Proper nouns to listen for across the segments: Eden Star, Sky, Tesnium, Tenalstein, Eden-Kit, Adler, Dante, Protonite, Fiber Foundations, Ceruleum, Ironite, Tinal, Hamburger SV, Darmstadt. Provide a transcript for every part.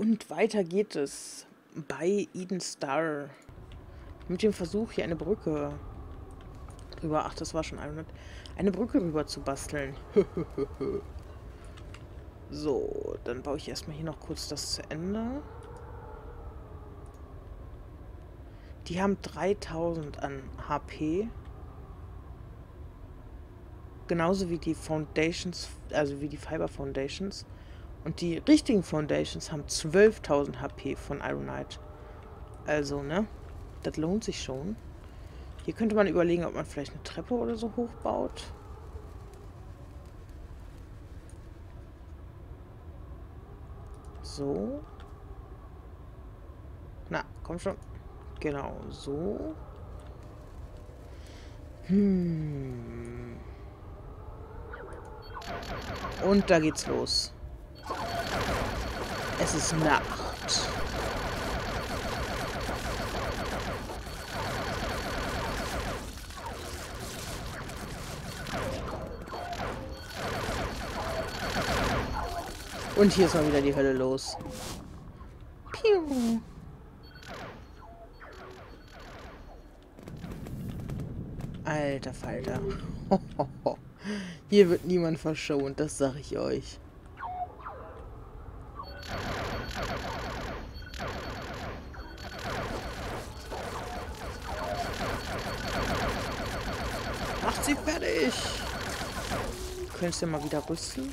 Und weiter geht es bei Eden Star. Mit dem Versuch, hier eine Brücke rüber... Ach, das war schon Ironite. Eine Brücke rüber zu basteln. So, dann baue ich erstmal hier noch kurz das zu Ende. Die haben 3000 an HP. Genauso wie die Foundations, also wie die Fiber Foundations. Und die richtigen Foundations haben 12.000 HP von Ironite. Also, ne? Das lohnt sich schon. Hier könnte man überlegen, ob man vielleicht eine Treppe oder so hochbaut. So. Na, komm schon. Genau, so. Und da geht's los. Es ist Nacht. Und hier ist mal wieder die Hölle los. Piu. Alter Falter. Ho, ho, ho. Hier wird niemand verschont, das sag ich euch. Macht sie fertig! Könntest du mal wieder rüsten?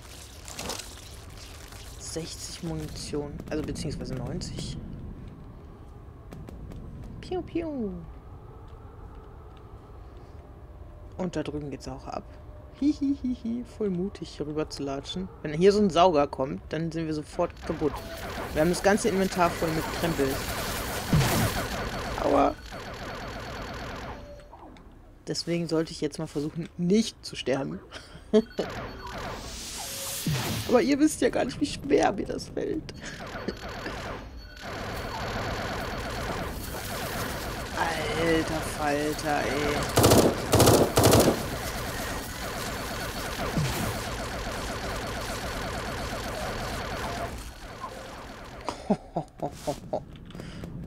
60 Munition, also beziehungsweise 90. Piu, piu. Und da drüben geht's auch ab. Hihihihi, voll mutig hier rüber zu latschen. Wenn hier so ein Sauger kommt, dann sind wir sofort kaputt. Wir haben das ganze Inventar voll mit Krempel. Aua. Deswegen sollte ich jetzt mal versuchen, nicht zu sterben. Aber ihr wisst ja gar nicht, wie schwer mir das fällt. Alter Falter, ey.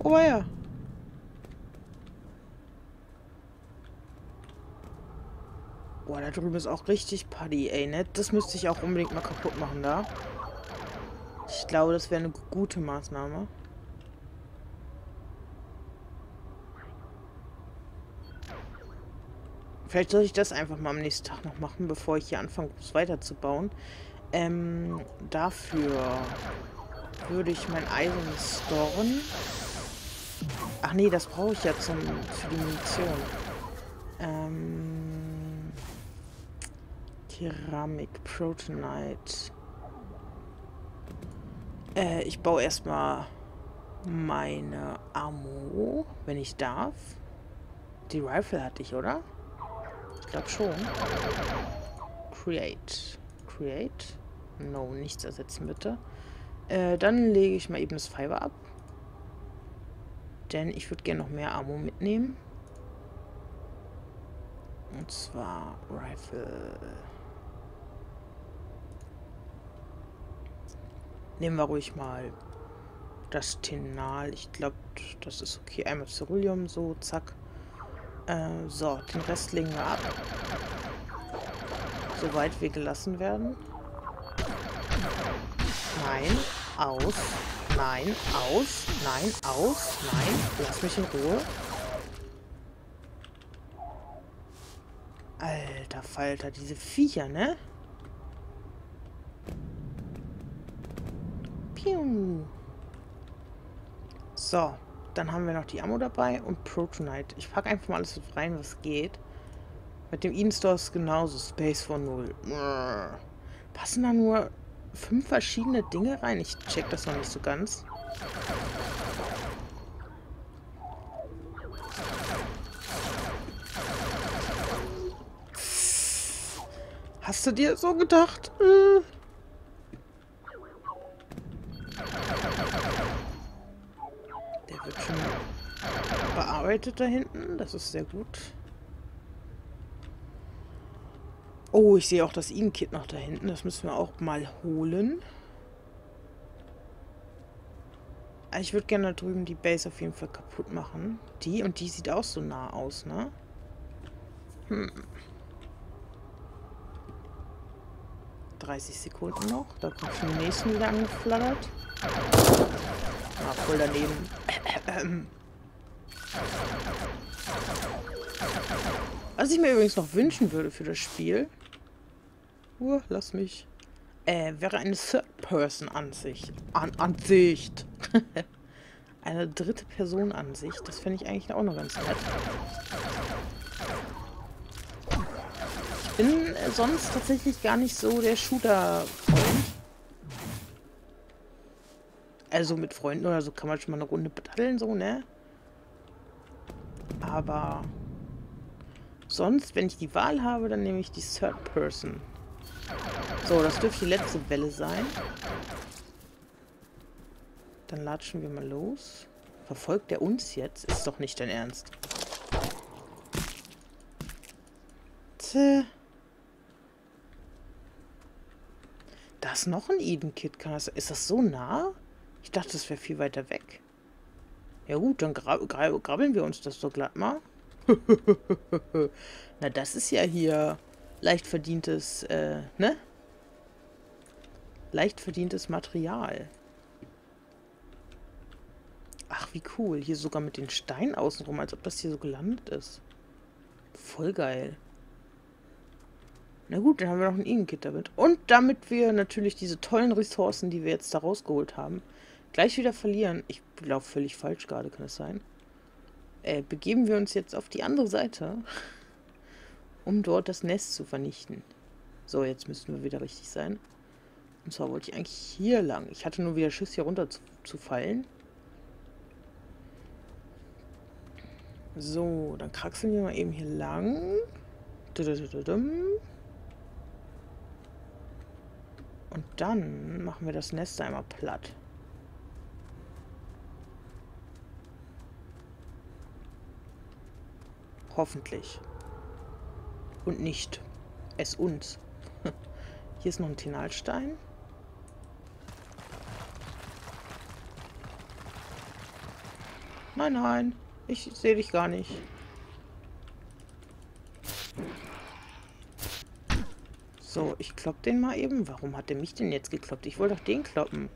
Oh ja. Boah, da drüben ist auch richtig Paddy, ey, ne? Das müsste ich auch unbedingt mal kaputt machen da. Ich glaube, das wäre eine gute Maßnahme. Vielleicht soll ich das einfach mal am nächsten Tag noch machen, bevor ich hier anfange, es weiterzubauen. Dafür würde ich mein Eisen storen. Ach nee, das brauche ich ja für die Munition. Keramik, Protonite. Ich baue erstmal meine Ammo, wenn ich darf. Die Rifle hatte ich, oder? Ich glaube schon. Create. Create. No, nichts ersetzen, bitte. Dann lege ich mal eben das Fiber ab. Denn ich würde gerne noch mehr Ammo mitnehmen. Und zwar Rifle. Nehmen wir ruhig mal das Tinal. Ich glaube, das ist okay. Einmal Ceruleum, so, zack. So, den Rest legen wir ab. Soweit wir gelassen werden. Nein. Aus, nein, aus, nein, aus, nein, lass mich in Ruhe. Alter Falter, diese Viecher, ne? Piu. So, dann haben wir noch die Ammo dabei und Protonite. Ich packe einfach mal alles rein, was geht. Mit dem Eden Star ist genauso. Space for 0. Passen da nur 5 verschiedene Dinge rein. Ich check das noch nicht so ganz. Hast du dir so gedacht? Der wird schon bearbeitet da hinten. Das ist sehr gut. Oh, ich sehe auch das Eden-Kit noch da hinten. Das müssen wir auch mal holen. Ich würde gerne da drüben die Base auf jeden Fall kaputt machen. Die und die sieht auch so nah aus, ne? Hm. 30 Sekunden noch. Da kommt schon der nächste wieder angeflattert. Ah, voll daneben. Was ich mir übrigens noch wünschen würde für das Spiel. Lass mich. Wäre eine Third-Person-Ansicht. Ansicht. Eine dritte Person-Ansicht. Das finde ich eigentlich auch noch ganz nett. Ich bin sonst tatsächlich gar nicht so der Shooter-Freund. Also mit Freunden oder so kann man schon mal eine Runde betteln, so, ne? Aber sonst, wenn ich die Wahl habe, dann nehme ich die Third-Person. So, das dürfte die letzte Welle sein. Dann latschen wir mal los. Verfolgt er uns jetzt? Ist doch nicht dein Ernst. Tja. Da ist noch ein Eden-Kit. Ist das so nah? Ich dachte, das wäre viel weiter weg. Ja gut, dann grabbeln wir uns das doch glatt mal. Na, das ist ja hier leicht verdientes, ne? Leicht verdientes Material. Ach, wie cool. Hier sogar mit den Steinen außenrum, als ob das hier so gelandet ist. Voll geil. Na gut, dann haben wir noch ein Eden-Kit damit. Und damit wir natürlich diese tollen Ressourcen, die wir jetzt da rausgeholt haben, gleich wieder verlieren. Ich glaube, völlig falsch gerade, kann es sein. Begeben wir uns jetzt auf die andere Seite, um dort das Nest zu vernichten. So, jetzt müssten wir wieder richtig sein. Und zwar wollte ich eigentlich hier lang. Ich hatte nur wieder Schiss, hier runter zu fallen. So, dann kraxeln wir mal eben hier lang. Und dann machen wir das Nest einmal platt. Hoffentlich. Und nicht. Es uns. Hier ist noch ein Tenalstein. Nein, nein. Ich sehe dich gar nicht. So, ich klopp den mal eben. Warum hat der mich denn jetzt gekloppt? Ich wollte doch den kloppen.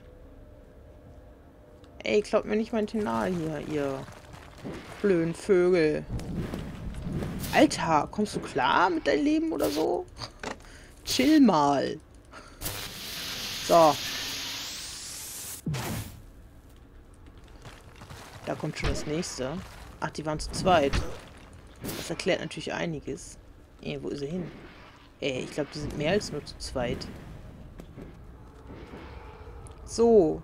Ey, kloppt mir nicht mein Tenal hier, ihr blöden Vögel. Alter, kommst du klar mit deinem Leben oder so? Chill mal. So. Da kommt schon das nächste. Ach, die waren zu zweit. Das erklärt natürlich einiges. Ey, wo ist er hin? Ey, ich glaube, die sind mehr als nur zu zweit. So.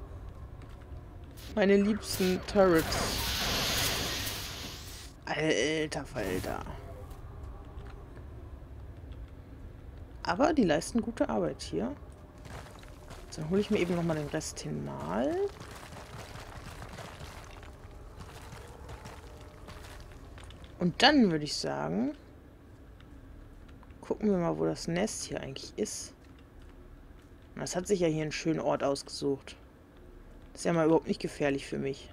Meine liebsten Turrets. Alter Falter. Aber die leisten gute Arbeit hier. So, dann hole ich mir eben nochmal den Rest hinein. Und dann würde ich sagen, gucken wir mal, wo das Nest hier eigentlich ist. Das hat sich ja hier einen schönen Ort ausgesucht. Das ist ja mal überhaupt nicht gefährlich für mich.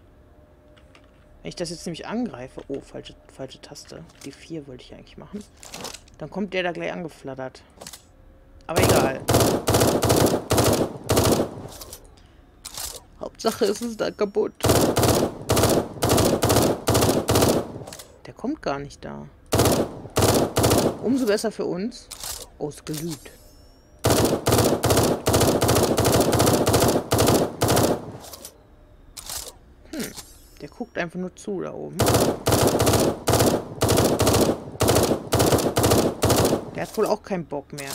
Wenn ich das jetzt nämlich angreife... Oh, falsche Taste. Die 4 wollte ich eigentlich machen. Dann kommt der da gleich angeflattert. Aber egal. Hauptsache ist es da kaputt. Der kommt gar nicht da. Umso besser für uns. Ausgelügt. Hm. Der guckt einfach nur zu da oben. Der hat wohl auch keinen Bock mehr.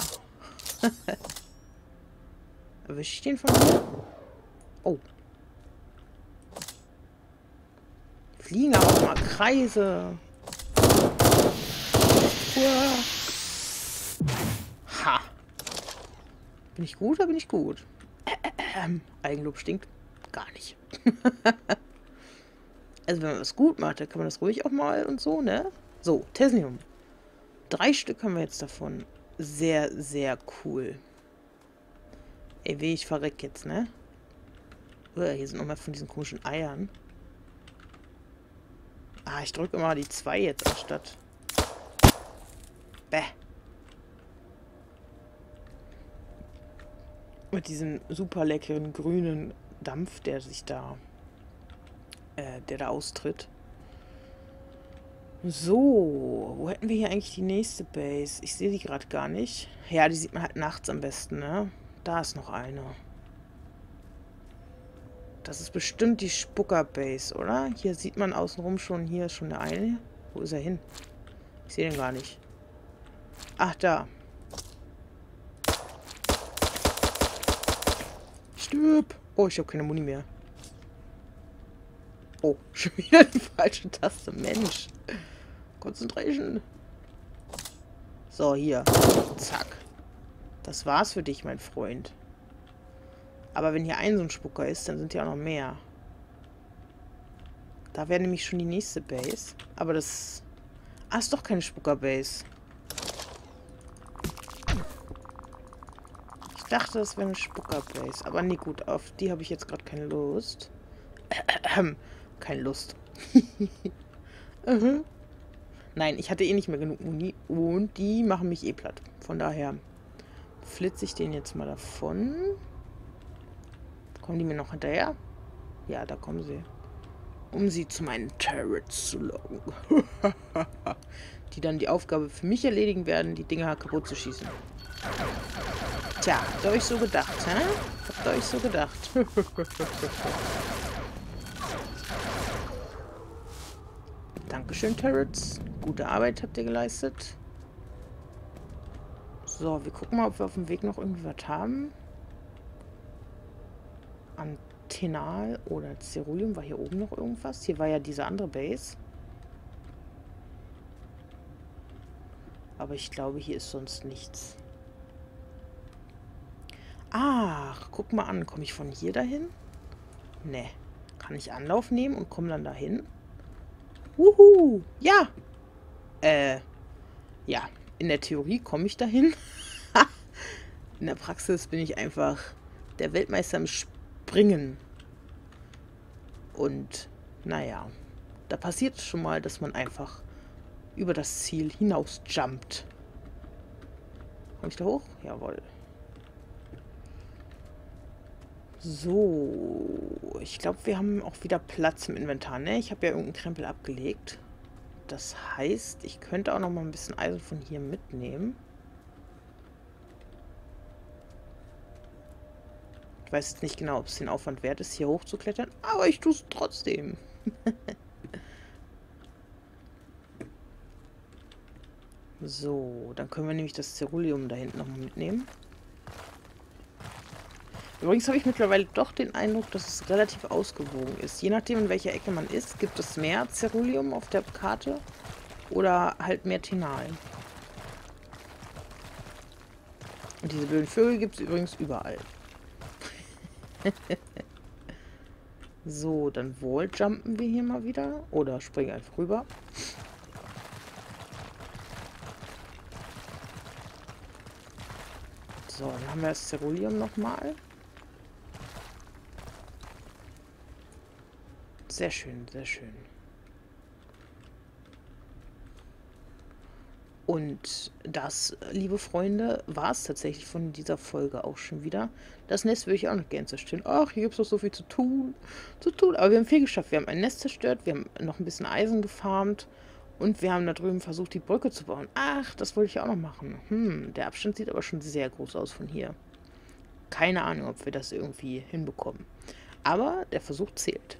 Erwische ich den von mir? Oh. Fliegen aber auch mal Kreise. Uah. Ha. Bin ich gut oder bin ich gut? Eigenlob stinkt gar nicht. Also wenn man das gut macht, dann kann man das ruhig auch mal und so, ne? So, Tesnium. 3 Stück haben wir jetzt davon. Sehr, sehr cool. Ey, weh, ich verreck jetzt, ne? Hier sind nochmal von diesen komischen Eiern. Ah, ich drücke immer die 2 jetzt anstatt. Bäh. Mit diesem super leckeren grünen Dampf, der sich da, der da austritt. So, wo hätten wir hier eigentlich die nächste Base? Ich sehe die gerade gar nicht. Ja, die sieht man halt nachts am besten, ne? Da ist noch eine. Das ist bestimmt die Spucker-Base, oder? Hier sieht man außenrum schon, hier ist schon der eine. Wo ist er hin? Ich sehe den gar nicht. Ach, da. Stirb! Oh, ich habe keine Muni mehr. Oh, schon wieder die falsche Taste. Mensch. Konzentration. So, hier. Zack. Das war's für dich, mein Freund. Aber wenn hier ein so ein Spucker ist, dann sind ja auch noch mehr. Da wäre nämlich schon die nächste Base. Aber das... Ah, ist doch keine Spucker-Base. Ich dachte, das wäre eine Spucker-Base. Aber nee, gut, auf die habe ich jetzt gerade keine Lust. Keine Lust. Nein, ich hatte eh nicht mehr genug Muni. Und die machen mich eh platt. Von daher flitze ich den jetzt mal davon. Kommen die mir noch hinterher? Ja, da kommen sie. Um sie zu meinen Turrets zu locken. Die dann die Aufgabe für mich erledigen werden, die Dinger kaputt zu schießen. Tja, habt ihr euch so gedacht, hä? Habt ihr euch so gedacht? Dankeschön, Turrets. Gute Arbeit habt ihr geleistet. So, wir gucken mal, ob wir auf dem Weg noch irgendwie was haben. Am Tenal oder Ceruleum war hier oben noch irgendwas. Hier war ja diese andere Base. Aber ich glaube, hier ist sonst nichts. Ach, guck mal an. Komme ich von hier dahin? Ne. Kann ich Anlauf nehmen und komme dann dahin? Wuhu! Ja! Ja. In der Theorie komme ich dahin. In der Praxis bin ich einfach der Weltmeister im Springen. Und, naja. Da passiert es schon mal, dass man einfach über das Ziel hinaus jumpt. Komme ich da hoch? Jawohl. So, ich glaube, wir haben auch wieder Platz im Inventar, ne? Ich habe ja irgendeinen Krempel abgelegt. Das heißt, ich könnte auch noch mal ein bisschen Eisen von hier mitnehmen. Ich weiß jetzt nicht genau, ob es den Aufwand wert ist, hier hochzuklettern, aber ich tue es trotzdem. So, dann können wir nämlich das Ceruleum da hinten noch mal mitnehmen. Übrigens habe ich mittlerweile doch den Eindruck, dass es relativ ausgewogen ist. Je nachdem, in welcher Ecke man ist, gibt es mehr Ceruleum auf der Karte oder halt mehr Tinal. Und diese blöden Vögel gibt es übrigens überall. So, dann walljumpen wir hier mal wieder. Oder springen einfach rüber. So, dann haben wir das Ceruleum nochmal. Sehr schön, sehr schön. Und das, liebe Freunde, war es tatsächlich von dieser Folge auch schon wieder. Das Nest würde ich auch noch gerne zerstören. Ach, hier gibt es noch so viel zu tun. Aber wir haben viel geschafft. Wir haben ein Nest zerstört, wir haben noch ein bisschen Eisen gefarmt. Und wir haben da drüben versucht, die Brücke zu bauen. Ach, das wollte ich auch noch machen. Der Abstand sieht aber schon sehr groß aus von hier. Keine Ahnung, ob wir das irgendwie hinbekommen. Aber der Versuch zählt.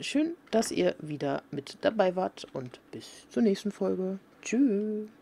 Schön, dass ihr wieder mit dabei wart und bis zur nächsten Folge. Tschüss.